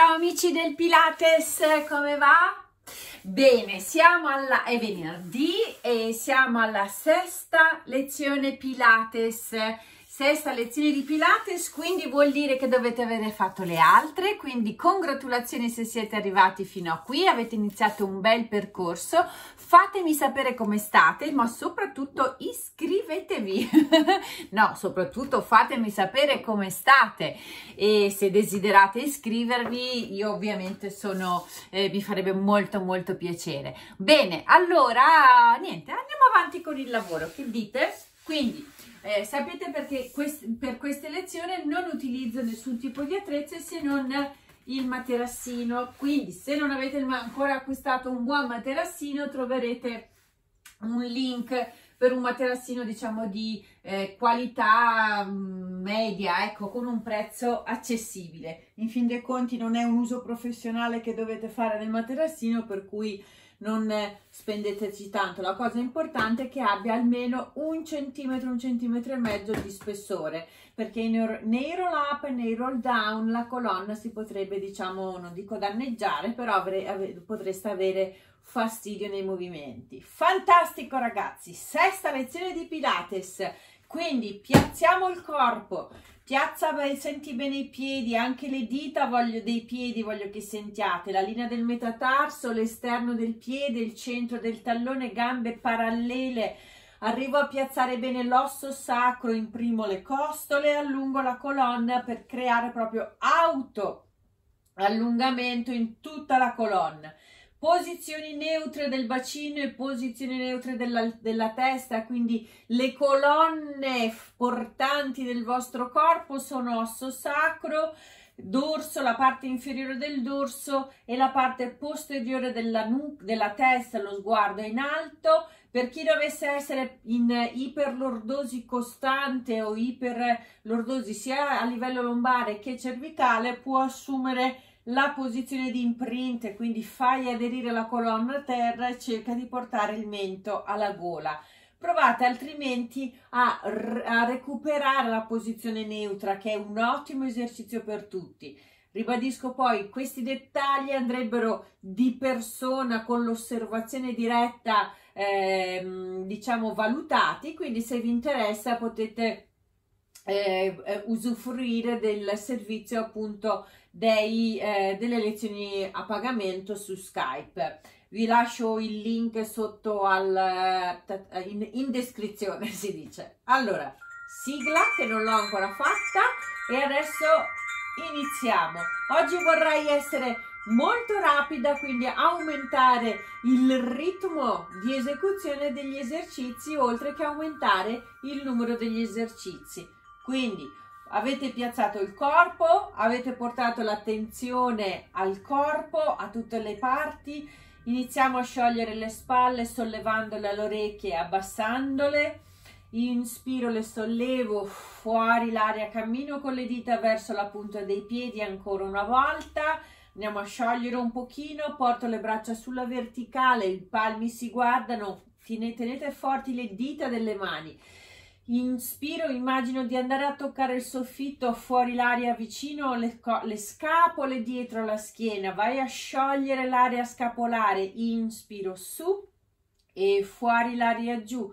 Ciao amici del Pilates, come va? Bene, è venerdì e siamo alla sesta lezione Pilates, sesta lezione di Pilates, quindi vuol dire che dovete avere fatto le altre, quindi congratulazioni se siete arrivati fino a qui, avete iniziato un bel percorso. Fatemi sapere come state, ma soprattutto iscrivetevi, no, soprattutto fatemi sapere come state e se desiderate iscrivervi, io ovviamente mi farebbe molto piacere. Bene, allora, niente, andiamo avanti con il lavoro, che dite? Quindi, sapete perché per queste lezioni non utilizzo nessun tipo di attrezzo se non il materassino, quindi se non avete ancora acquistato un buon materassino troverete un link per un materassino diciamo di qualità media, ecco, con un prezzo accessibile. In fin dei conti non è un uso professionale che dovete fare del materassino, per cui non spendeteci tanto, la cosa importante è che abbia almeno un centimetro e mezzo di spessore, perché nei roll up e nei roll down la colonna si potrebbe, diciamo, non dico danneggiare, però potreste avere fastidio nei movimenti. Fantastico ragazzi, sesta lezione di Pilates, quindi piazziamo il corpo, senti bene i piedi, anche le dita dei piedi voglio che sentiate, la linea del metatarso, l'esterno del piede, il centro del tallone, gambe parallele, arrivo a piazzare bene l'osso sacro, imprimo le costole, allungo la colonna per creare proprio autoallungamento in tutta la colonna. Posizioni neutre del bacino e posizioni neutre della testa, quindi le colonne portanti del vostro corpo sono osso sacro, dorso, la parte inferiore del dorso e la parte posteriore della testa, lo sguardo in alto. Per chi dovesse essere in iperlordosi costante o iperlordosi sia a livello lombare che cervicale, può assumere la posizione di imprint, quindi fai aderire la colonna a terra e cerca di portare il mento alla gola. Provate altrimenti a recuperare la posizione neutra, che è un ottimo esercizio per tutti. Ribadisco poi, questi dettagli andrebbero di persona con l'osservazione diretta, diciamo, valutati, quindi se vi interessa potete usufruire del servizio appunto delle lezioni a pagamento su Skype. Vi lascio il link sotto in descrizione, si dice. Allora, sigla che non l'ho ancora fatta e adesso iniziamo. Oggi vorrei essere molto rapida, quindi aumentare il ritmo di esecuzione degli esercizi oltre che aumentare il numero degli esercizi. Quindi avete piazzato il corpo, avete portato l'attenzione al corpo, a tutte le parti. Iniziamo a sciogliere le spalle sollevandole alle orecchie e abbassandole. Inspiro, le sollevo, fuori l'aria, cammino con le dita verso la punta dei piedi ancora una volta. Andiamo a sciogliere un pochino, porto le braccia sulla verticale, i palmi si guardano, tenete forti le dita delle mani. Inspiro, immagino di andare a toccare il soffitto, fuori l'aria vicino le scapole, dietro la schiena, vai a sciogliere l'aria scapolare, inspiro su e fuori l'aria giù,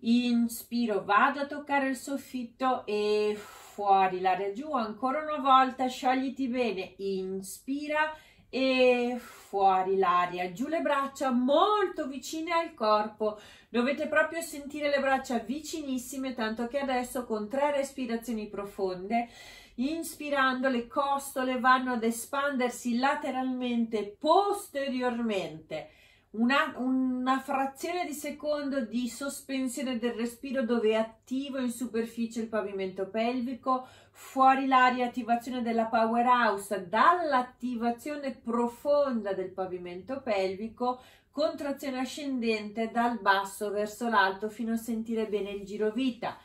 inspiro, vado a toccare il soffitto e fuori l'aria giù, ancora una volta, sciogliti bene, inspira e fuori l'aria, giù le braccia molto vicine al corpo, dovete proprio sentire le braccia vicinissime, tanto che adesso con 3 respirazioni profonde, inspirando le costole vanno ad espandersi lateralmente, posteriormente, una frazione di secondo di sospensione del respiro dove attivo in superficie il pavimento pelvico, fuori l'aria, attivazione della powerhouse, dall'attivazione profonda del pavimento pelvico, contrazione ascendente dal basso verso l'alto fino a sentire bene il girovita.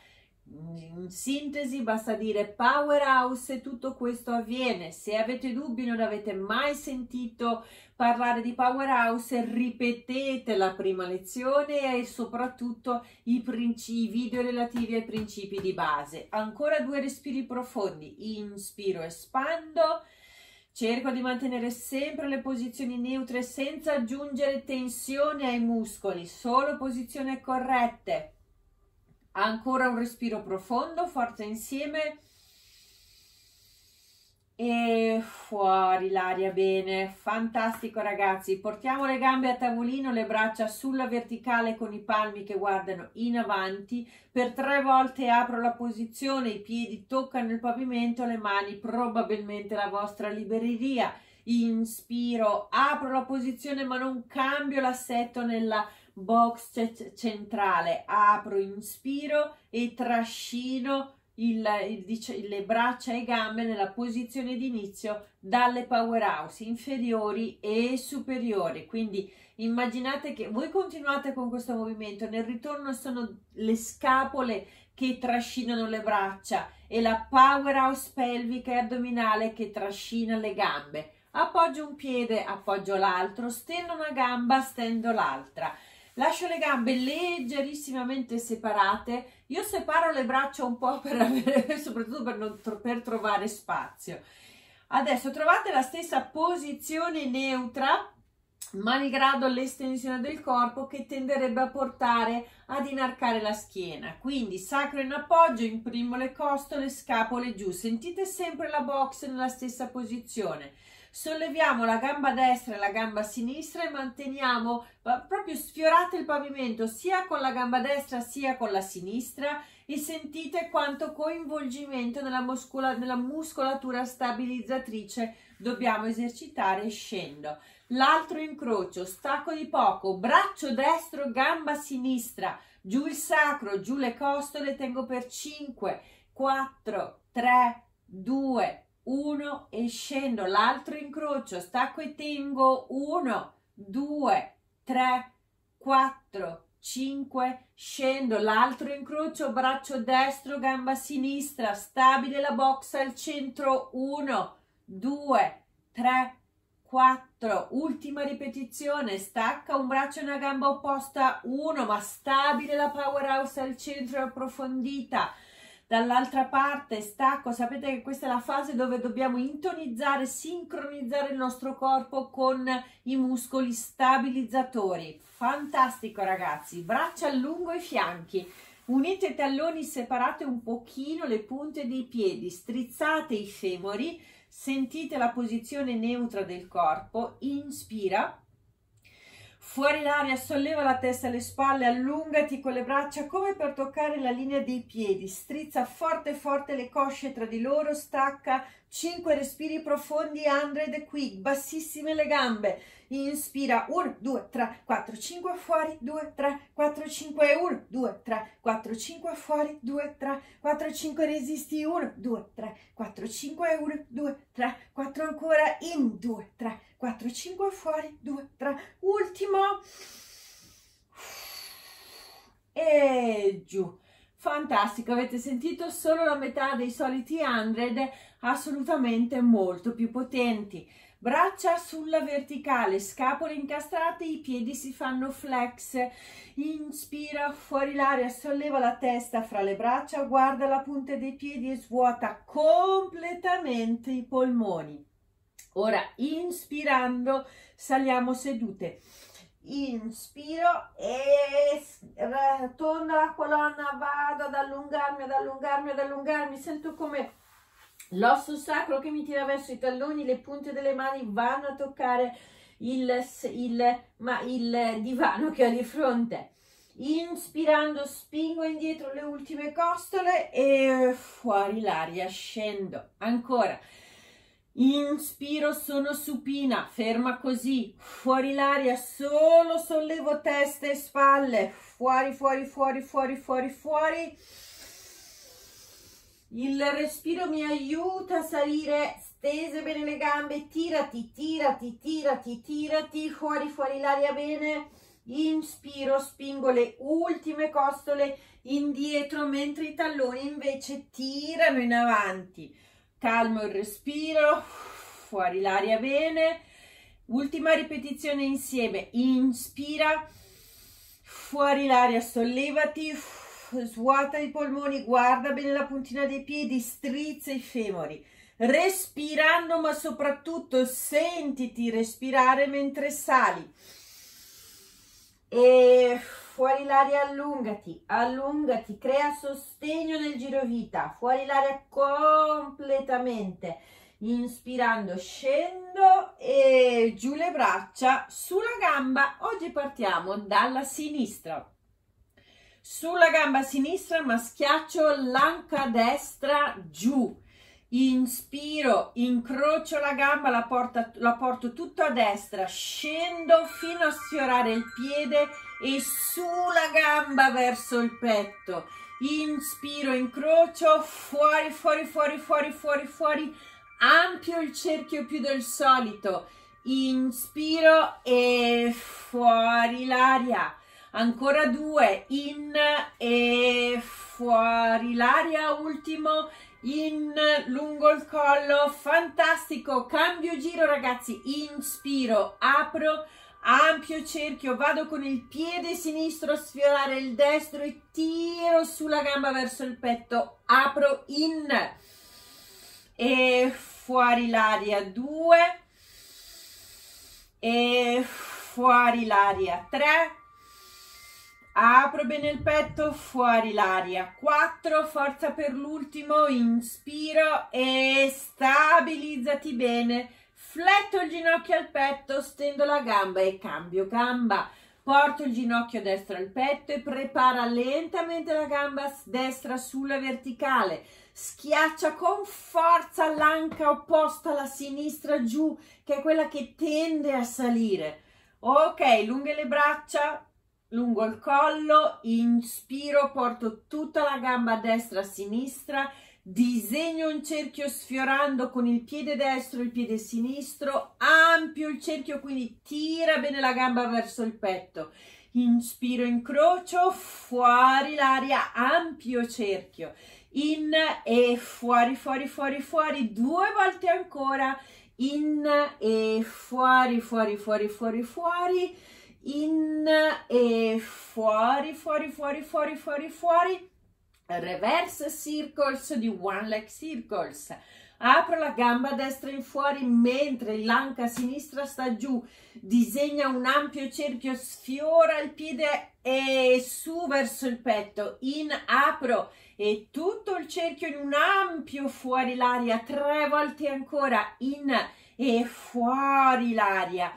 In sintesi basta dire powerhouse e tutto questo avviene. Se avete dubbi, non avete mai sentito parlare di powerhouse, ripetete la prima lezione e soprattutto i video relativi ai principi di base. Ancora 2 respiri profondi, inspiro, espando, Cerco di mantenere sempre le posizioni neutre senza aggiungere tensione ai muscoli, solo posizioni corrette. Ancora un respiro profondo, forza insieme e fuori l'aria, bene, fantastico ragazzi. Portiamo le gambe a tavolino, le braccia sulla verticale con i palmi che guardano in avanti. Per 3 volte apro la posizione, i piedi toccano il pavimento, le mani probabilmente la vostra libreria. Inspiro, apro la posizione ma non cambio l'assetto nella box centrale, apro, inspiro e trascino le braccia e gambe nella posizione di inizio dalle powerhouse inferiori e superiori. Quindi immaginate che voi continuate con questo movimento, nel ritorno sono le scapole che trascinano le braccia e la powerhouse pelvica e addominale che trascina le gambe. Appoggio un piede, appoggio l'altro, stendo una gamba, stendo l'altra. Lascio le gambe leggerissimamente separate, io separo le braccia un po' per avere, soprattutto per trovare spazio. Adesso trovate la stessa posizione neutra, malgrado l'estensione del corpo che tenderebbe a portare ad inarcare la schiena. Quindi sacro in appoggio, imprimo le costole, scapole giù, sentite sempre la box nella stessa posizione. Solleviamo la gamba destra e la gamba sinistra e manteniamo, proprio sfiorate il pavimento sia con la gamba destra sia con la sinistra e sentite quanto coinvolgimento nella muscolatura stabilizzatrice dobbiamo esercitare. Scendo, l'altro incrocio, stacco di poco, braccio destro, gamba sinistra, giù il sacro, giù le costole, tengo per 5, 4, 3, 2, 1 e scendo, l'altro incrocio, stacco e tengo, 1, 2, 3, 4, 5, scendo, l'altro incrocio, braccio destro, gamba sinistra, stabile la box al centro, 1, 2, 3, 4, ultima ripetizione, stacca un braccio e una gamba opposta, 1, ma stabile la powerhouse al centro e approfondita. Dall'altra parte stacco, sapete che questa è la fase dove dobbiamo intonizzare, sincronizzare il nostro corpo con i muscoli stabilizzatori. Fantastico ragazzi, braccia lungo i fianchi, unite i talloni, separate un pochino le punte dei piedi, strizzate i femori, sentite la posizione neutra del corpo, inspira. Fuori l'aria, solleva la testa e le spalle, allungati con le braccia come per toccare la linea dei piedi, strizza forte forte le cosce tra di loro, stacca, 5 respiri profondi, andrete qui, bassissime le gambe, inspira, 1, 2, 3, 4, 5, fuori, 2, 3, 4, 5, 1, 2, 3, 4, 5, fuori, 2, 3, 4, 5, resisti, 1, 2, 3, 4, 5, 1, 2, 3, 4 ancora, in, 2, 3, 4, 5, fuori, 2, 3, ultimo, e giù. Fantastico, avete sentito solo la metà dei soliti 100, assolutamente molto più potenti. Braccia sulla verticale, scapole incastrate, i piedi si fanno flex. Inspira, fuori l'aria, solleva la testa fra le braccia, guarda la punta dei piedi e svuota completamente i polmoni. Ora inspirando saliamo sedute. Inspiro e torno alla colonna, vado ad allungarmi, sento come l'osso sacro che mi tira verso i talloni, le punte delle mani vanno a toccare il divano che ho di fronte. Inspirando spingo indietro le ultime costole e fuori l'aria, scendo ancora. Inspiro, sono supina, ferma così, fuori l'aria, solo sollevo testa e spalle, fuori, fuori, fuori, fuori, fuori, fuori. Il respiro mi aiuta a salire, stese bene le gambe, tirati, tirati, tirati, tirati, fuori, fuori l'aria, bene. Inspiro, spingo le ultime costole indietro, mentre i talloni invece tirano in avanti. Calmo il respiro, fuori l'aria, bene, ultima ripetizione insieme, inspira, fuori l'aria, sollevati, svuota i polmoni, guarda bene la puntina dei piedi, strizza i femori, respirando, ma soprattutto sentiti respirare mentre sali. E fuori l'aria, allungati, allungati, crea sostegno nel girovita, fuori l'aria completamente, inspirando scendo e giù le braccia, sulla gamba. Oggi partiamo dalla sinistra, sulla gamba sinistra ma schiaccio l'anca destra giù, inspiro, incrocio la gamba, la porto tutto a destra, scendo fino a sfiorare il piede e sulla gamba verso il petto, inspiro, incrocio, fuori, fuori, fuori, fuori, fuori, fuori, ampio il cerchio più del solito, inspiro e fuori l'aria, ancora due, in e fuori l'aria, ultimo, in, lungo il collo, fantastico, cambio giro ragazzi, inspiro, apro, ampio cerchio, vado con il piede sinistro a sfiorare il destro e tiro sulla gamba verso il petto, apro, in e fuori l'aria, due e fuori l'aria, tre, apro bene il petto, fuori l'aria, 4, forza per l'ultimo, inspiro e stabilizzati bene, fletto il ginocchio al petto, stendo la gamba e cambio gamba, porto il ginocchio destro al petto e prepara lentamente la gamba destra sulla verticale, schiaccia con forza l'anca opposta alla sinistra giù, che è quella che tende a salire, ok, lunghe le braccia, lungo il collo, inspiro, porto tutta la gamba destra a sinistra, disegno un cerchio sfiorando con il piede destro e il piede sinistro, ampio il cerchio, quindi tira bene la gamba verso il petto, inspiro, incrocio, fuori l'aria, ampio cerchio, in e fuori, fuori, fuori, fuori, due volte ancora, in e fuori, fuori, fuori, fuori, fuori, in e fuori, fuori, fuori, fuori, fuori, fuori, reverse circles di one leg circles, apro la gamba destra in fuori mentre l'anca sinistra sta giù, disegna un ampio cerchio, sfiora il piede e su verso il petto, in, apro e tutto il cerchio in un ampio fuori l'aria, tre volte ancora, in e fuori l'aria,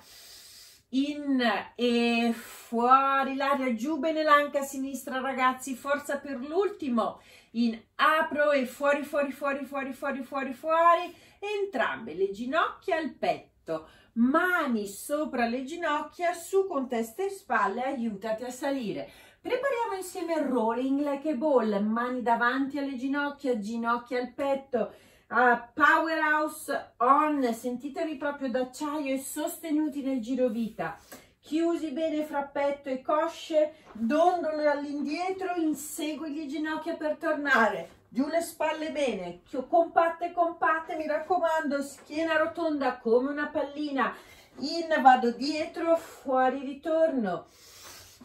in e fuori l'aria, giù bene l'anca sinistra ragazzi, forza per l'ultimo, in, apro e fuori, fuori, fuori, fuori, fuori, fuori, fuori, entrambe le ginocchia al petto, mani sopra le ginocchia, su con testa e spalle, aiutati a salire. Prepariamo insieme il rolling like a ball, mani davanti alle ginocchia, ginocchia al petto, powerhouse on, sentitevi proprio d'acciaio e sostenuti nel girovita, chiusi bene fra petto e cosce, dondolo all'indietro, insegui le ginocchia per tornare, giù le spalle bene, compatte, compatte, mi raccomando, schiena rotonda come una pallina, in, vado dietro, fuori, ritorno,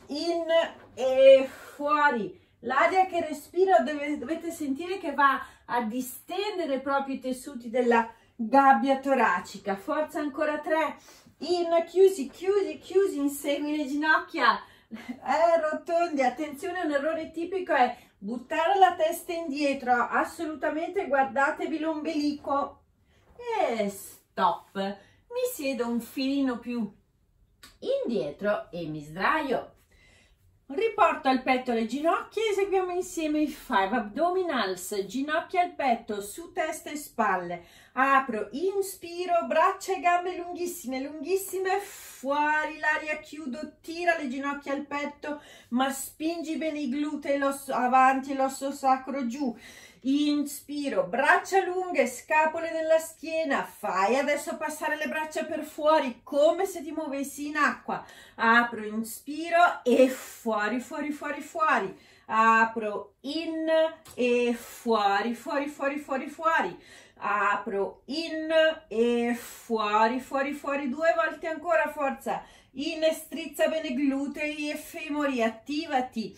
in e fuori. L'aria che respiro dovete sentire che va a distendere proprio i tessuti della gabbia toracica, forza ancora tre, in, chiusi, chiusi, chiusi, insegui le ginocchia, rotondi, attenzione, un errore tipico è buttare la testa indietro, assolutamente guardatevi l'ombelico, e stop, mi siedo un filino più indietro e mi sdraio. Riporto al petto le ginocchia, eseguiamo insieme i 5 abdominals, ginocchia al petto, su testa e spalle, apro, inspiro, braccia e gambe lunghissime, lunghissime, fuori l'aria, chiudo, tira le ginocchia al petto, ma spingi bene i glutei, l'osso avanti, l'osso sacro giù, inspiro, braccia lunghe, scapole nella schiena, fai adesso passare le braccia per fuori come se ti muovessi in acqua, apro, inspiro e fuori, fuori, fuori, fuori, apro, in e fuori, fuori, fuori, fuori, fuori, apro, in e fuori, fuori, fuori, due volte ancora, forza, in, strizza bene glutei e femori, attivati,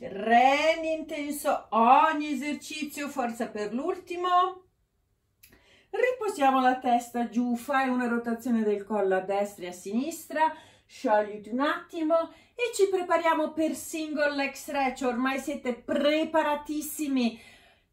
remi intenso ogni esercizio, forza per l'ultimo. Riposiamo la testa giù, fai una rotazione del collo a destra e a sinistra, sciogliti un attimo e ci prepariamo per single leg stretch. Ormai siete preparatissimi.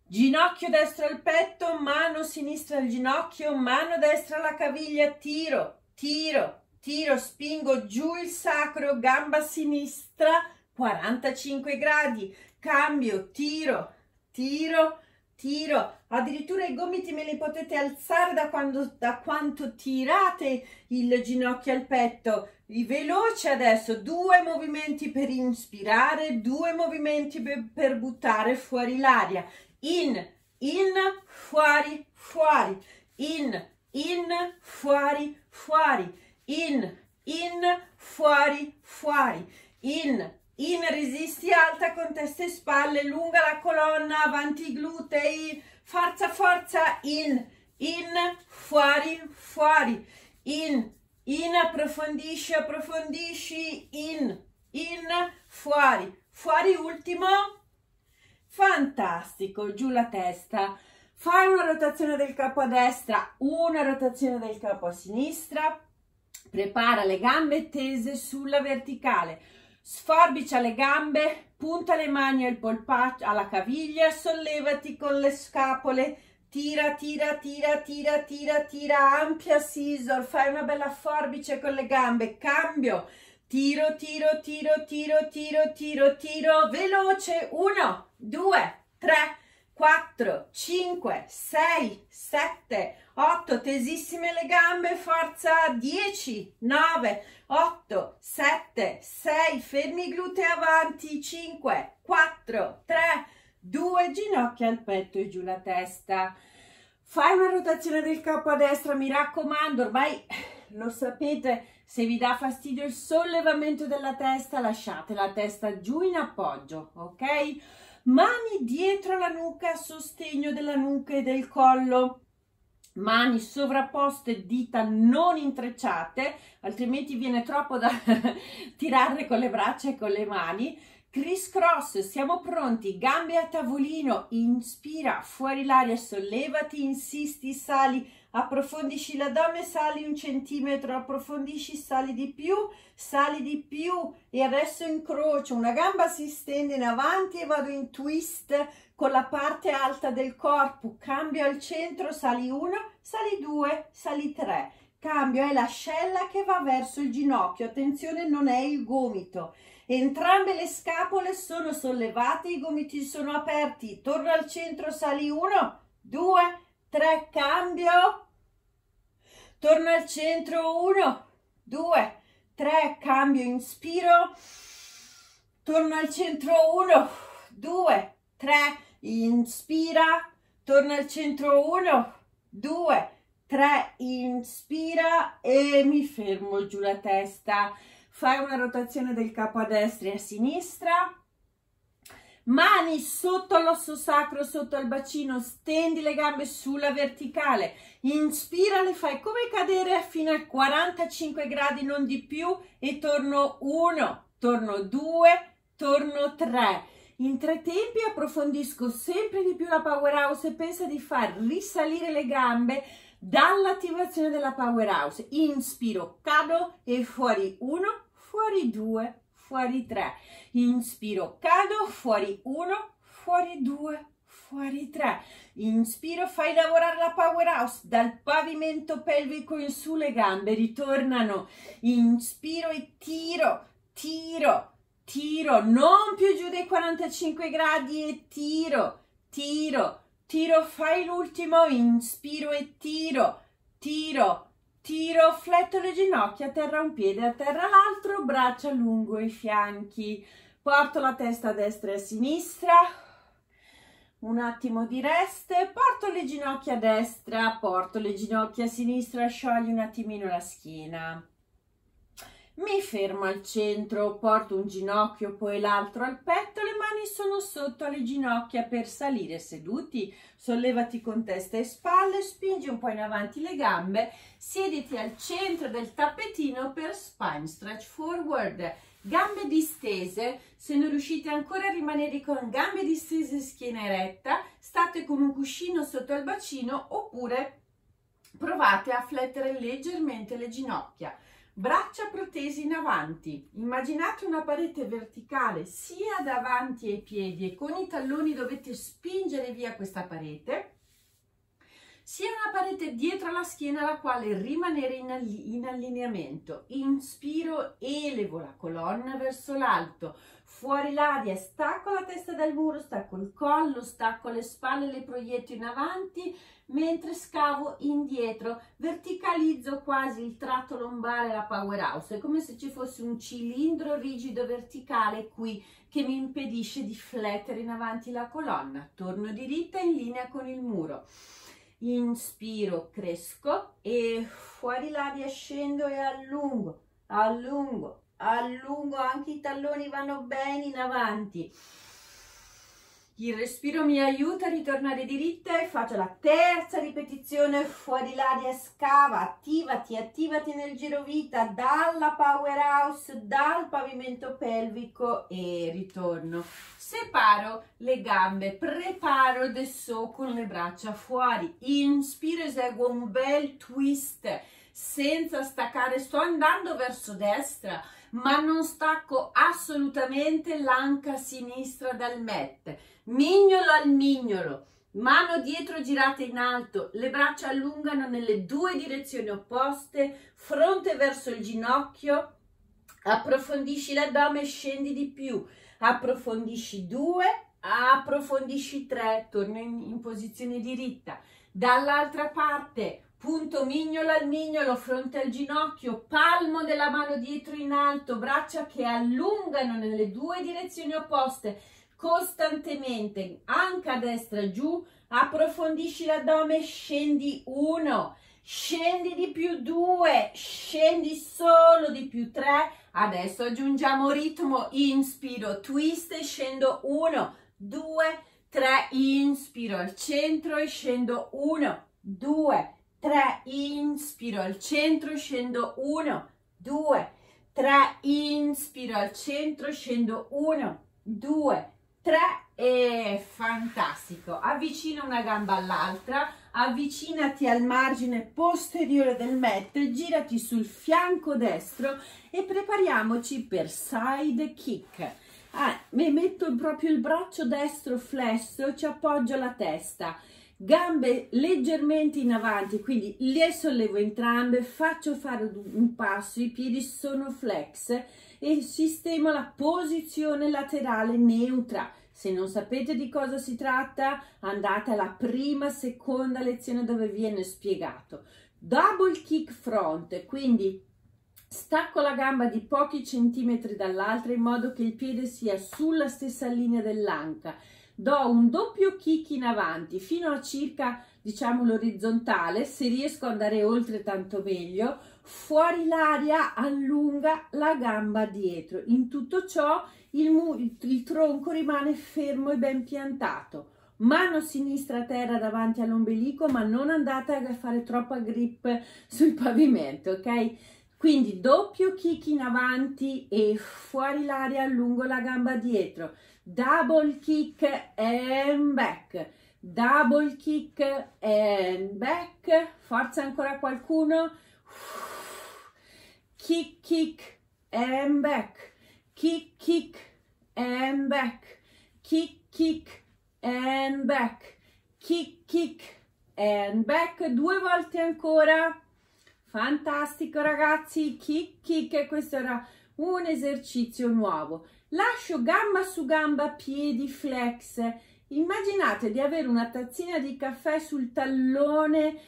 Ginocchio destro al petto, mano sinistra al ginocchio, mano destra alla caviglia, tiro, tiro, tiro, spingo giù il sacro, gamba sinistra, 45 gradi, cambio, tiro, tiro, tiro, addirittura i gomiti me li potete alzare da quanto tirate il ginocchio al petto. I veloci adesso, 2 movimenti per inspirare, 2 movimenti per buttare fuori l'aria, in, fuori, fuori, in, fuori, fuori, in, fuori, fuori, in, resisti alta con testa e spalle, lunga la colonna, avanti i glutei, forza, forza, in, fuori, fuori, in, approfondisci, approfondisci, in, fuori, fuori ultimo, fantastico, giù la testa, fai una rotazione del capo a destra, una rotazione del capo a sinistra, prepara le gambe tese sulla verticale, sforbicia le gambe, punta le mani al polpaccio, alla caviglia, sollevati con le scapole, tira, tira, tira, tira, tira, tira, ampia scissor, fai una bella forbice con le gambe, cambio, tiro, tiro, tiro, tiro, tiro, tiro, tiro, veloce, 1, 2, 3, 4, 5, 6, 7, 8, tesissime le gambe, forza, 10, 9, 8, 7, 6, fermi i glutei avanti, 5, 4, 3, 2, ginocchia al petto e giù la testa. Fai una rotazione del capo a destra, mi raccomando, ormai lo sapete, se vi dà fastidio il sollevamento della testa, lasciate la testa giù in appoggio, ok? Mani dietro la nuca, sostegno della nuca e del collo, mani sovrapposte, dita non intrecciate, altrimenti viene troppo da tirare con le braccia e con le mani, criss cross, siamo pronti, gambe a tavolino, inspira, fuori l'aria, sollevati, insisti, sali, approfondisci l'addome, sali 1 centimetro, approfondisci, sali di più e adesso incrocio, una gamba si stende in avanti e vado in twist con la parte alta del corpo, cambio al centro, sali 1, sali 2, sali 3, cambio, è l'ascella che va verso il ginocchio, attenzione non è il gomito, entrambe le scapole sono sollevate, i gomiti sono aperti, torno al centro, sali 1, 2, 3, cambio, torno al centro, 1, 2, 3, cambio, inspiro, torno al centro, 1, 2, 3, inspira, torno al centro, 1, 2, 3, inspira e mi fermo giù la testa, fai una rotazione del capo a destra e a sinistra, mani sotto l'osso sacro, sotto il bacino, stendi le gambe sulla verticale, inspira, le fai come cadere fino a 45 gradi, non di più, e torno 1, torno 2, torno 3. In 3 tempi approfondisco sempre di più la powerhouse e pensa di far risalire le gambe dall'attivazione della powerhouse. Inspiro, cado e fuori 1, fuori 2, fuori 3, inspiro, cado, fuori 1, fuori 2, fuori 3, inspiro, fai lavorare la powerhouse, dal pavimento pelvico in su le gambe ritornano, inspiro e tiro, tiro, tiro, non più giù dei 45 gradi e tiro, tiro, tiro, fai l'ultimo, inspiro e tiro, tiro, tiro, fletto le ginocchia, a terra un piede, a terra l'altro, braccia lungo i fianchi, porto la testa a destra e a sinistra, un attimo di rest, porto le ginocchia a destra, porto le ginocchia a sinistra, sciogli un attimino la schiena, mi fermo al centro, porto un ginocchio poi l'altro al petto, le mani sono sotto alle ginocchia per salire seduti, sollevati con testa e spalle, spingi un po' in avanti le gambe, siediti al centro del tappetino per spine stretch forward gambe distese, se non riuscite ancora a rimanere con gambe distese e schiena eretta, state con un cuscino sotto al bacino oppure provate a flettere leggermente le ginocchia. Braccia protesi in avanti, immaginate una parete verticale sia davanti ai piedi e con i talloni dovete spingere via questa parete, sia una parete dietro la schiena alla quale rimanere in allineamento. Inspiro, elevo la colonna verso l'alto, fuori l'aria, stacco la testa dal muro, stacco il collo, stacco le spalle, le proietto in avanti mentre scavo indietro, verticalizzo quasi il tratto lombare, la powerhouse. È come se ci fosse un cilindro rigido verticale qui che mi impedisce di flettere in avanti la colonna. Torno diritta in linea con il muro. Inspiro, cresco e fuori l'aria scendo e allungo, allungo, allungo, anche i talloni vanno bene in avanti. Il respiro mi aiuta a ritornare diritta e faccio la terza ripetizione. Fuori l'aria, scava, attivati, attivati nel girovita, dalla powerhouse, dal pavimento pelvico e ritorno. Separo le gambe, preparo dessò con le braccia fuori. Inspiro, eseguo un bel twist senza staccare. Sto andando verso destra, ma non stacco assolutamente l'anca sinistra dal mat. Mignolo al mignolo, mano dietro girata in alto, le braccia allungano nelle due direzioni opposte, fronte verso il ginocchio, approfondisci l'addome, scendi di più, approfondisci 2, approfondisci 3, torno in posizione diritta. Dall'altra parte, punto mignolo al mignolo, fronte al ginocchio, palmo della mano dietro in alto, braccia che allungano nelle due direzioni opposte, costantemente, anca destra giù, approfondisci l'addome, scendi 1, scendi di più 2, scendi solo di più 3, adesso aggiungiamo ritmo, inspiro, twist, scendo 1, 2, 3, inspiro al centro e scendo 1, 2, 3, inspiro al centro, scendo 1, 2, 3, inspiro al centro, scendo 1, 2, 3 e fantastico. Avvicina una gamba all'altra, avvicinati al margine posteriore del mat, girati sul fianco destro e prepariamoci per side kick. Metto proprio il braccio destro flesso, ci appoggio la testa, gambe leggermente in avanti, quindi le sollevo entrambe, faccio fare un passo, i piedi sono flex e sistemo la posizione laterale neutra. Se non sapete di cosa si tratta, andate alla prima, seconda lezione dove viene spiegato. Double kick front, quindi stacco la gamba di pochi centimetri dall'altra in modo che il piede sia sulla stessa linea dell'anca. Do un doppio kick in avanti fino a circa, diciamo, l'orizzontale, se riesco ad andare oltre tanto meglio, fuori l'aria allunga la gamba dietro, in tutto ciò il tronco rimane fermo e ben piantato, mano sinistra a terra davanti all'ombelico, ma non andate a fare troppa grip sul pavimento, ok? Quindi doppio kick in avanti e fuori l'aria allungo la gamba dietro, double kick and back, double kick and back, forza ancora qualcuno, kick kick and back, kick kick and back, kick kick and back, kick kick and back, 2 volte ancora. Fantastico ragazzi, kick kick, questo era un esercizio nuovo. Lascio gamba su gamba, piedi flex. Immaginate di avere una tazzina di caffè sul tallone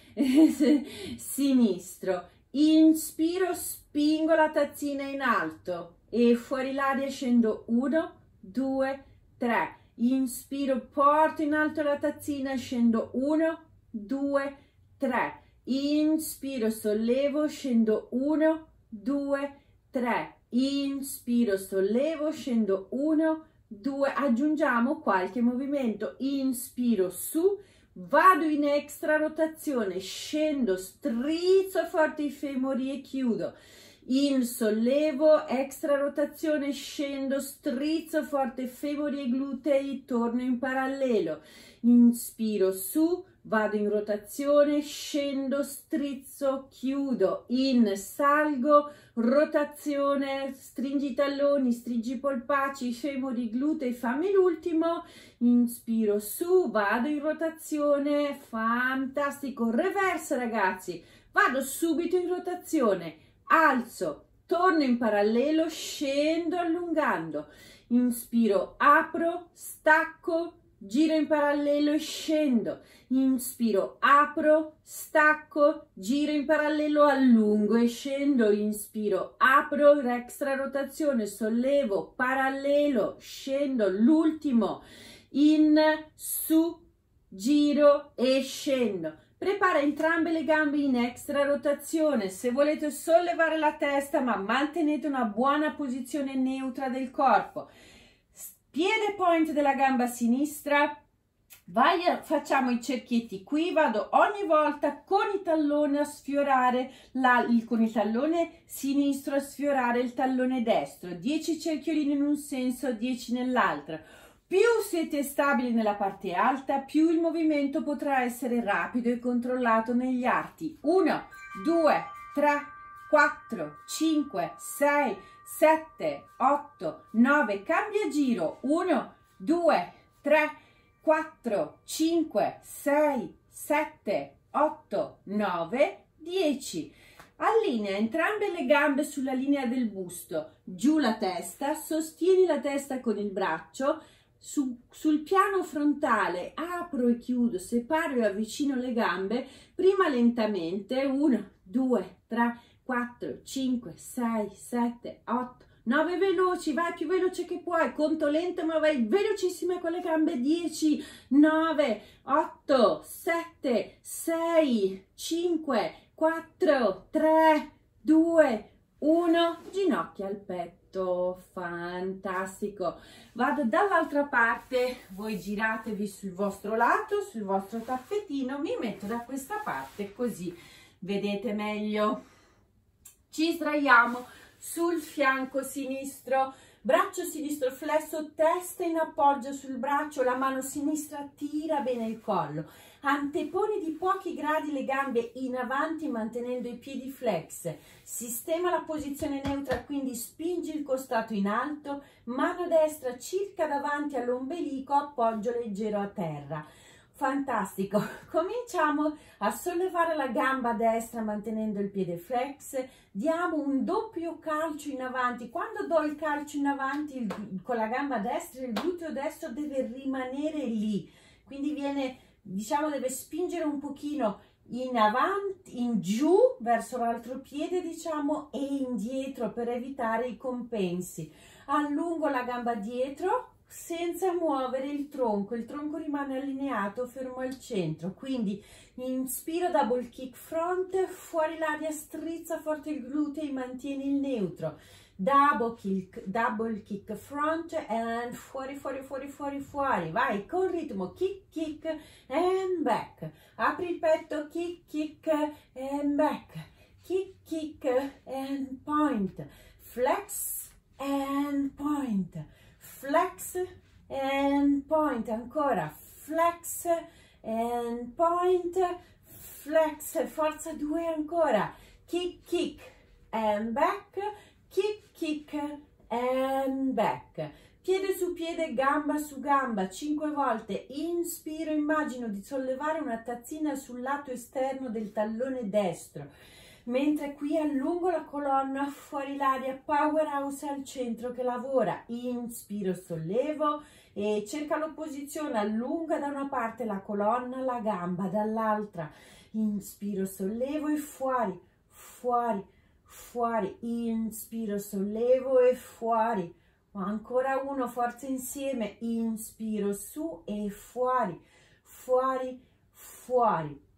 sinistro. Inspiro, spingo la tazzina in alto e fuori l'aria scendo 1, 2, 3. Inspiro, porto in alto la tazzina, scendo 1, 2, 3. Inspiro, sollevo, scendo 1, 2, 3, inspiro, sollevo, scendo 1, 2, aggiungiamo qualche movimento, inspiro su, vado in extra rotazione, scendo, strizzo forte i femori e chiudo, il sollevo, extra rotazione, scendo, strizzo forte femori e glutei, torno in parallelo, inspiro su, vado in rotazione, scendo, strizzo, chiudo, in, salgo, rotazione, stringi i talloni, stringi i polpacci, femori, glutei, fammi l'ultimo, inspiro su, vado in rotazione, fantastico, reverse ragazzi, vado subito in rotazione, alzo, torno in parallelo, scendo allungando, inspiro, apro, stacco, giro in parallelo e scendo, inspiro, apro, stacco, giro in parallelo, allungo e scendo, inspiro, apro, extra rotazione, sollevo, parallelo, scendo, l'ultimo, in, su, giro e scendo. Prepara entrambe le gambe in extra rotazione, se volete sollevare la testa ma mantenete una buona posizione neutra del corpo. Piede point della gamba sinistra, facciamo i cerchietti qui, vado ogni volta con il tallone a sfiorare, con il tallone sinistro a sfiorare il tallone destro, 10 cerchiolini in un senso, 10 nell'altro. Più siete stabili nella parte alta, più il movimento potrà essere rapido e controllato negli arti. 1, 2, 3, 4, 5, 6, 7, 8, 9, cambia giro, 1, 2, 3, 4, 5, 6, 7, 8, 9, 10. Allinea entrambe le gambe sulla linea del busto, giù la testa, sostieni la testa con il braccio, sul piano frontale apro e chiudo, separo e avvicino le gambe, prima lentamente, 1, 2, 3, 4, 5, 6, 7, 8, 9, veloci, vai più veloce che puoi, conto lento ma vai velocissima con le gambe, 10, 9, 8, 7, 6, 5, 4, 3, 2, 1, ginocchia al petto, fantastico, vado dall'altra parte, voi giratevi sul vostro lato, sul vostro tappetino, mi metto da questa parte così vedete meglio. Ci sdraiamo sul fianco sinistro, braccio sinistro flesso, testa in appoggio sul braccio, la mano sinistra tira bene il collo. Anteponi di pochi gradi le gambe in avanti mantenendo i piedi flex. Sistema la posizione neutra, quindi spingi il costato in alto, mano destra circa davanti all'ombelico, appoggio leggero a terra. Fantastico, cominciamo a sollevare la gamba destra mantenendo il piede flex, diamo un doppio calcio in avanti, quando do il calcio in avanti con la gamba destra il gluteo destro deve rimanere lì, quindi viene, diciamo, deve spingere un pochino in avanti, in giù verso l'altro piede, diciamo, e indietro per evitare i compensi, allungo la gamba dietro senza muovere il tronco rimane allineato, fermo al centro, quindi inspiro double kick front, fuori l'aria, strizza forte il gluteo, mantieni il neutro, double kick front, and fuori, fuori, fuori, fuori, fuori, vai con ritmo, kick, kick, and back, apri il petto, kick, kick, and back, kick, kick, and point, flex, and point, flex and point, ancora flex and point, flex, forza 2 ancora, kick, kick and back, kick, kick and back, piede su piede, gamba su gamba, 5 volte, inspiro, immagino di sollevare una tazzina sul lato esterno del tallone destro, mentre qui allungo la colonna, fuori l'aria, powerhouse al centro che lavora, inspiro, sollevo e cerca l'opposizione, allunga da una parte la colonna, la gamba dall'altra, inspiro, sollevo e fuori, fuori, fuori, inspiro, sollevo e fuori, ancora uno, forza insieme, inspiro su e fuori, fuori, fuori.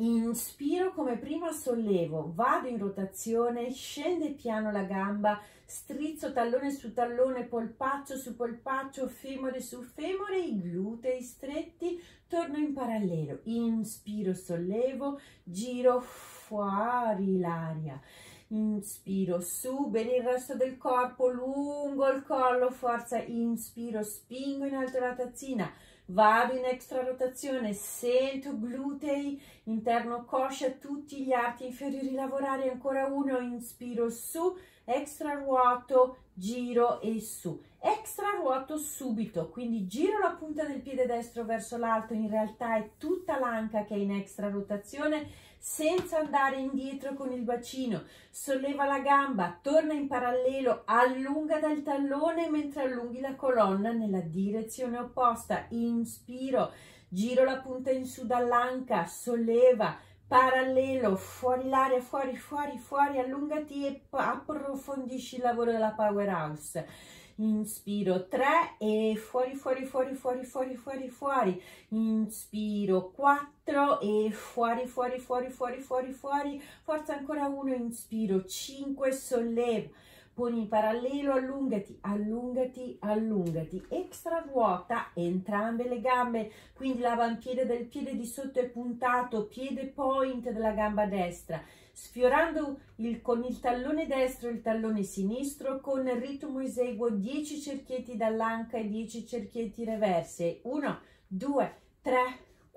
Inspiro come prima, sollevo, vado in rotazione, scende piano la gamba, strizzo tallone su tallone, polpaccio su polpaccio, femore su femore, i glutei stretti, torno in parallelo, inspiro, sollevo, giro, fuori l'aria, inspiro su, bene il resto del corpo, lungo il collo, forza, inspiro, spingo in alto la tazzina, vado in extra rotazione, sento glutei, interno coscia, tutti gli arti inferiori lavorare, ancora uno, inspiro su, extra ruoto, giro e su, extra ruoto subito, quindi giro la punta del piede destro verso l'alto, in realtà è tutta l'anca che è in extra rotazione, senza andare indietro con il bacino, solleva la gamba, torna in parallelo, allunga dal tallone mentre allunghi la colonna nella direzione opposta, inspiro, giro la punta in su dall'anca, solleva, parallelo, fuori l'aria, fuori, fuori, fuori, allungati e approfondisci il lavoro della powerhouse. Inspiro 3 e fuori, fuori, fuori, fuori, fuori, fuori, fuori. Inspiro 4 e fuori, fuori, fuori, fuori, fuori, fuori. Forza, ancora 1, inspiro 5, solleva. Poni in parallelo, allungati, allungati, allungati, extra ruota entrambe le gambe, quindi l'avampiede del piede di sotto è puntato, piede point della gamba destra, sfiorando con il tallone destro il tallone sinistro, con ritmo eseguo 10 cerchietti dall'anca e 10 cerchietti reverse, 1, 2, 3,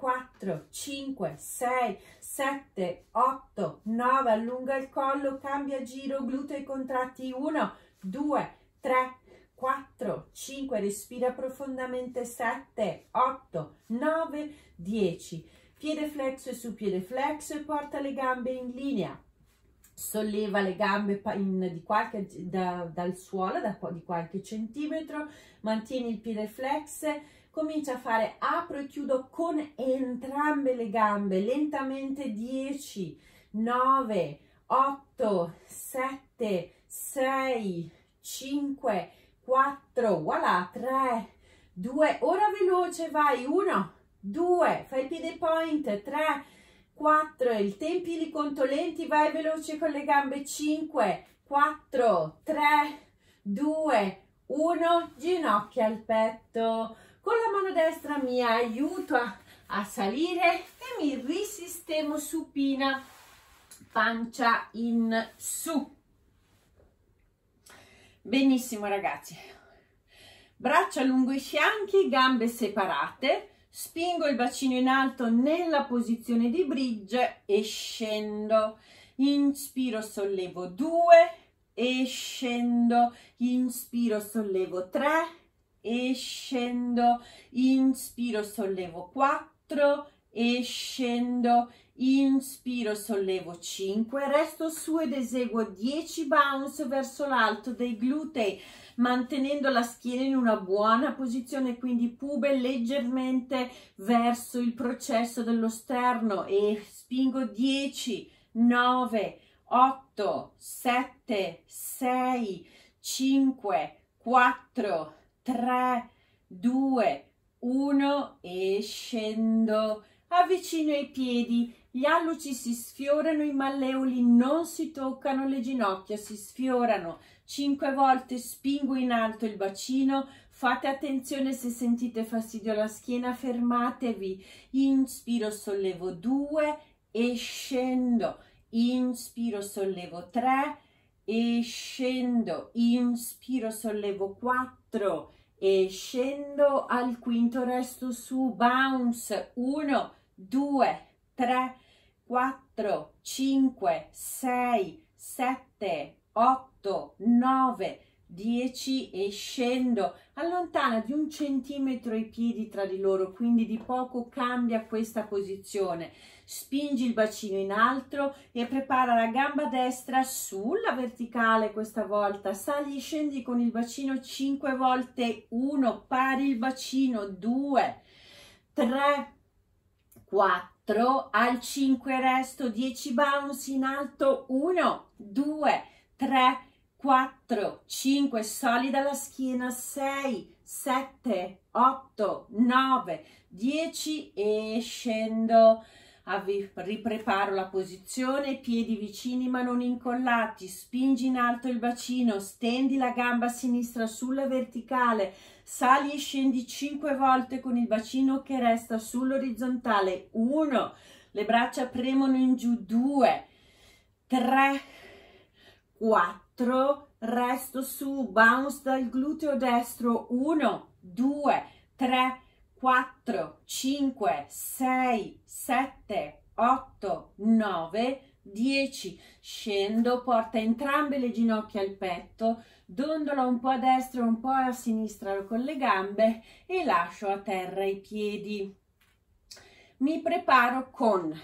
4, 5, 6, 7, 8, 9, allunga il collo, cambia giro, glutei contratti, 1, 2, 3, 4, 5, respira profondamente, 7, 8, 9, 10, piede flesso su piede flesso e porta le gambe in linea, solleva le gambe dal suolo di qualche centimetro, mantieni il piede flesso. Comincia a fare apro e chiudo con entrambe le gambe, lentamente 10, 9, 8, 7, 6, 5, 4, voilà, 3, 2, ora veloce vai, 1, 2, fai il piede point, 3, 4, i tempi li conto lenti, vai veloce con le gambe, 5, 4, 3, 2, 1, ginocchia al petto. Con la mano destra mi aiuto a salire e mi risistemo supina, pancia in su. Benissimo ragazzi, braccia lungo i fianchi, gambe separate, spingo il bacino in alto nella posizione di bridge e scendo, inspiro, sollevo 2 e scendo, inspiro, sollevo 3 e scendo, inspiro, sollevo 4 e scendo, inspiro, sollevo 5, resto su ed eseguo 10 bounce verso l'alto dei glutei, mantenendo la schiena in una buona posizione, quindi pube leggermente verso il processo dello sterno e spingo 10, 9, 8, 7, 6, 5, 4, 3, 2, 1 e scendo, avvicino i piedi, gli alluci si sfiorano, i malleoli non si toccano, le ginocchia si sfiorano, 5 volte spingo in alto il bacino, fate attenzione se sentite fastidio alla schiena, fermatevi, inspiro, sollevo 2 e scendo, inspiro, sollevo 3 e scendo, inspiro, sollevo 4 e scendo al quinto, resto su, bounce, 1, 2, 3, 4, 5, 6, 7, 8, 9, 10 e scendo, allontana di 1 centimetro i piedi tra di loro, quindi di poco cambia questa posizione, spingi il bacino in alto e prepara la gamba destra sulla verticale, questa volta sali e scendi con il bacino 5 volte, 1, pari il bacino, 2, 3, 4, al 5 resto, 10 bounce in alto, 1, 2, 3, 4, 5, solida la schiena, 6, 7, 8, 9, 10 e scendo. Ripreparo la posizione, piedi vicini ma non incollati, spingi in alto il bacino, stendi la gamba sinistra sulla verticale, sali e scendi 5 volte con il bacino che resta sull'orizzontale, 1, le braccia premono in giù, 2, 3, 4, resto su, bounce dal gluteo destro, 1, 2, 3, 4, 5, 6, 7, 8, 9, 10, scendo, porta entrambe le ginocchia al petto, dondola un po' a destra e un po' a sinistra con le gambe e lascio a terra i piedi. Mi preparo con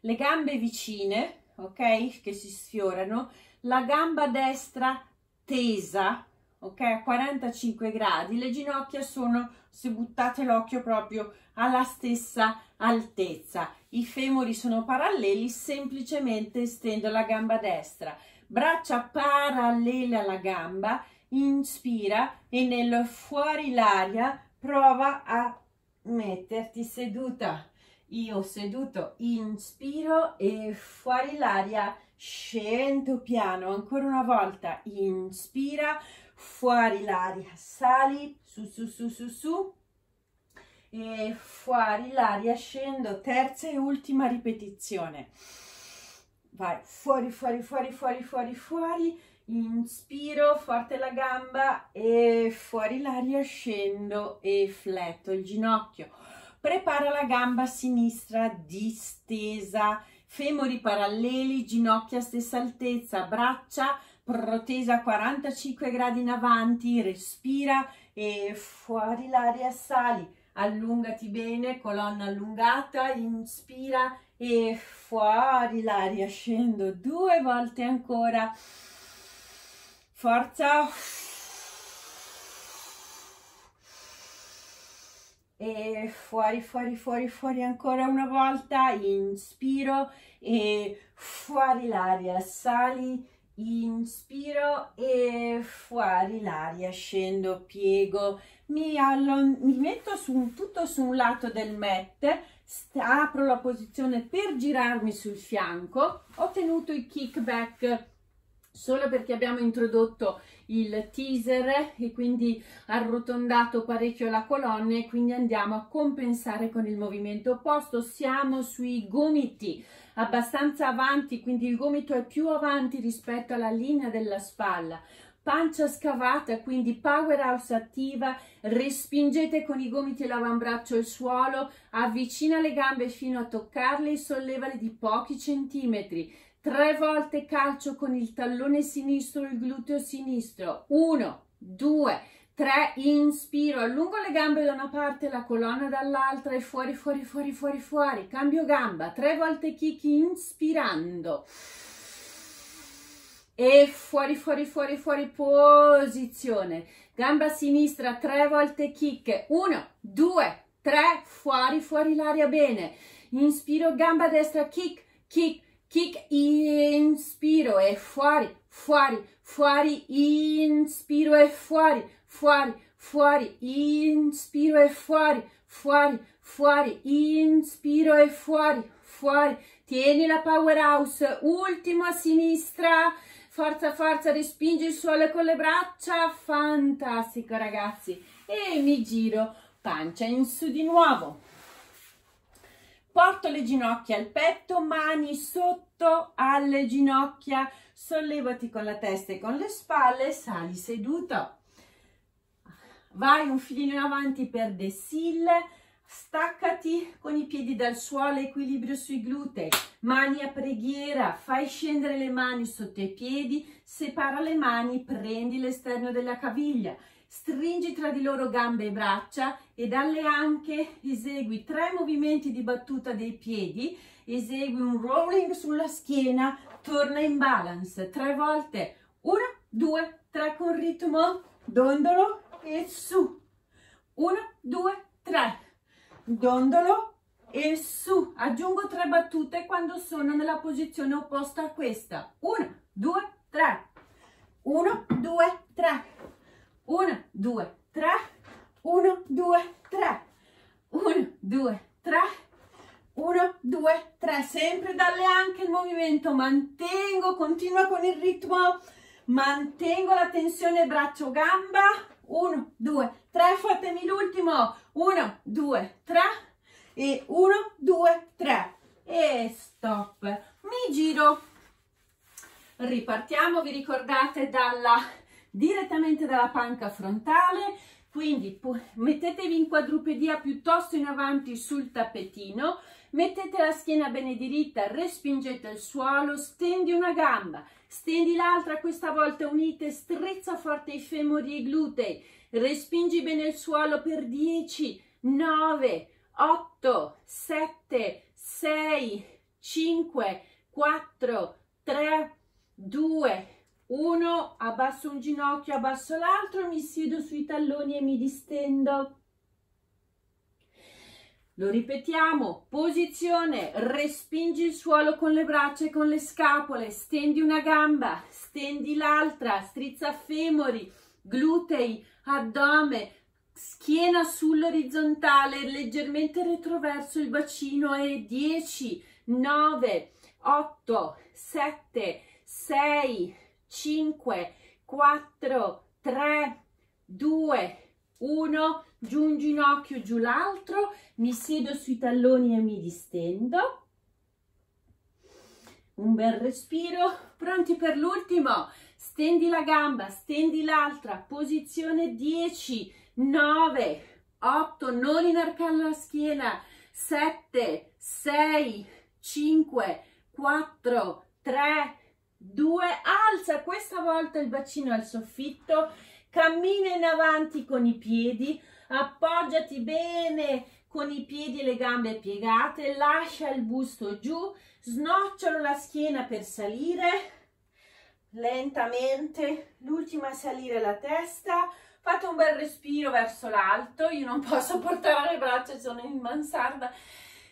le gambe vicine, ok, che si sfiorano, la gamba destra tesa, ok, a 45 gradi, le ginocchia sono, se buttate l'occhio, proprio alla stessa altezza, i femori sono paralleli, semplicemente stendo la gamba destra, braccia parallele alla gamba, inspira e nel fuori l'aria prova a metterti seduta, io seduto, inspiro e fuori l'aria, scendo piano, ancora una volta, inspira, fuori l'aria, sali, su, su, su, su, su, e fuori l'aria, scendo, terza e ultima ripetizione, vai, fuori, fuori, fuori, fuori, fuori, fuori, inspiro, forte la gamba, e fuori l'aria, scendo e fletto il ginocchio, prepara la gamba sinistra distesa, femori paralleli, ginocchia stessa altezza, braccia protesa 45 gradi in avanti, respira e fuori l'aria, sali, allungati bene, colonna allungata, inspira e fuori l'aria, scendo, 2 volte ancora, forza e fuori, fuori, fuori, fuori, ancora una volta, inspiro e fuori l'aria, sali, inspiro e fuori l'aria, scendo, piego, mi metto tutto su un lato del mat, apro la posizione per girarmi sul fianco, ho tenuto il kickback solo perché abbiamo introdotto il teaser e quindi arrotondato parecchio la colonna e quindi andiamo a compensare con il movimento opposto, siamo sui gomiti abbastanza avanti, quindi il gomito è più avanti rispetto alla linea della spalla, pancia scavata, quindi powerhouse attiva, respingete con i gomiti e l'avambraccio il suolo, avvicina le gambe fino a toccarle e sollevale di pochi centimetri, 3 volte calcio con il tallone sinistro, il gluteo sinistro, 1, 2, 3, inspiro, allungo le gambe da una parte, la colonna dall'altra e fuori, fuori, fuori, fuori, fuori, cambio gamba, 3 volte kick inspirando e fuori, fuori, fuori, fuori, posizione, gamba sinistra, 3 volte kick, 1, 2, 3, fuori, fuori l'aria bene, inspiro, gamba destra, kick, kick, kick, inspiro e fuori, fuori, fuori, inspiro e fuori, fuori, fuori, inspiro e fuori, fuori, fuori, inspiro e fuori, fuori, tieni la powerhouse, ultimo a sinistra, forza, forza, respingi il suolo con le braccia, fantastico ragazzi, e mi giro pancia in su di nuovo. Porto le ginocchia al petto, mani sotto alle ginocchia, sollevati con la testa e con le spalle, sali seduto. Vai un filino in avanti per desil, staccati con i piedi dal suolo, equilibrio sui glutei, mani a preghiera, fai scendere le mani sotto i piedi, separa le mani, prendi l'esterno della caviglia. Stringi tra di loro gambe e braccia e dalle anche esegui 3 movimenti di battuta dei piedi, esegui un rolling sulla schiena, torna in balance 3 volte, 1, 2, 3 con ritmo, dondolo e su, 1, 2, 3, dondolo e su, aggiungo 3 battute quando sono nella posizione opposta a questa, 1, 2, 3, 1, 2, 3, 1, 2, 3, 1, 2, 3, 1, 2, 3, 1, 2, 3, sempre dalle anche il movimento, mantengo, continua con il ritmo, mantengo la tensione braccio-gamba, 1, 2, 3, fatemi l'ultimo, 1, 2, 3 e 1, 2, 3 e stop, mi giro ripartiamo, vi ricordate, direttamente dalla panca frontale, quindi mettetevi in quadrupedia piuttosto in avanti sul tappetino, mettete la schiena bene diritta, respingete il suolo, stendi una gamba, stendi l'altra, questa volta unite, strizza forte i femori e i glutei, respingi bene il suolo per 10, 9, 8, 7, 6, 5, 4, 3, 2, 1, abbasso un ginocchio, abbasso l'altro, mi siedo sui talloni e mi distendo. Lo ripetiamo, posizione, respingi il suolo con le braccia e con le scapole, stendi una gamba, stendi l'altra, strizza femori, glutei, addome, schiena sull'orizzontale, leggermente retroverso il bacino e 10, 9, 8, 7, 6, 5, 4, 3, 2, 1, giù un ginocchio, giù l'altro, mi siedo sui talloni e mi distendo. Un bel respiro, pronti per l'ultimo, stendi la gamba, stendi l'altra, posizione 10, 9, 8, non inarcare la schiena, 7, 6, 5, 4, 3, 2, alza questa volta il bacino al soffitto, cammina in avanti con i piedi, appoggiati bene con i piedi e le gambe piegate, lascia il busto giù, snocciolo la schiena per salire, lentamente, l'ultima a salire la testa, fate un bel respiro verso l'alto, io non posso portare le braccia, sono in mansarda,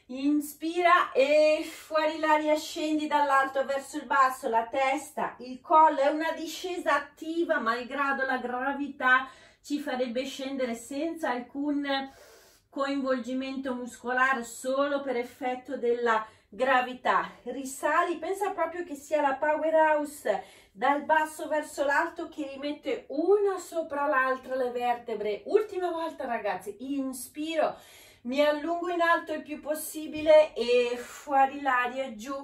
inspira e fuori l'aria, scendi dall'alto verso il basso, la testa, il collo, è una discesa attiva, malgrado la gravità ci farebbe scendere senza alcun coinvolgimento muscolare, solo per effetto della gravità. Risali, pensa proprio che sia la powerhouse dal basso verso l'alto che rimette una sopra l'altra le vertebre. Ultima volta ragazzi, inspiro, mi allungo in alto il più possibile e fuori l'aria giù,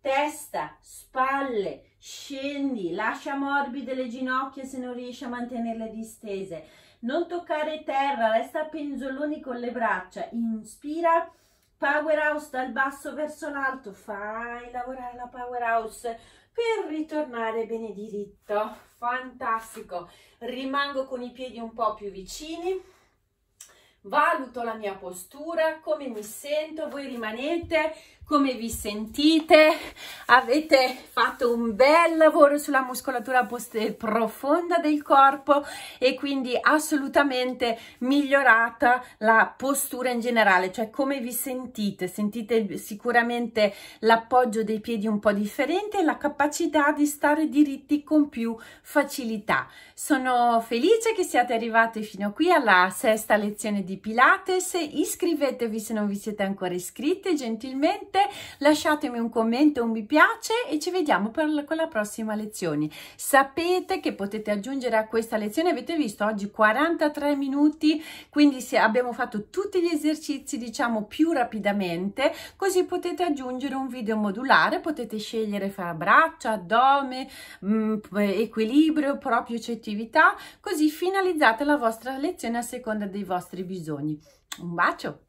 testa, spalle, scendi, lascia morbide le ginocchia se non riesci a mantenerle distese, non toccare terra, resta penzoloni con le braccia, inspira, powerhouse dal basso verso l'alto, fai lavorare la powerhouse per ritornare bene diritto, fantastico, rimango con i piedi un po' più vicini, valuto la mia postura, come mi sento, voi rimanete, come vi sentite, avete fatto un bel lavoro sulla muscolatura profonda del corpo e quindi assolutamente migliorata la postura in generale, cioè come vi sentite, sentite sicuramente l'appoggio dei piedi un po' differente e la capacità di stare diritti con più facilità. Sono felice che siate arrivati fino a qui alla sesta lezione di Pilates, iscrivetevi se non vi siete ancora iscritti, gentilmente lasciatemi un commento, un mi piace e ci vediamo con la prossima lezione. Sapete che potete aggiungere a questa lezione, avete visto oggi 43 minuti, quindi se abbiamo fatto tutti gli esercizi diciamo più rapidamente, così potete aggiungere un video modulare, potete scegliere fra braccia, addome, equilibrio, propriocettività, così finalizzate la vostra lezione a seconda dei vostri bisogni. Un bacio!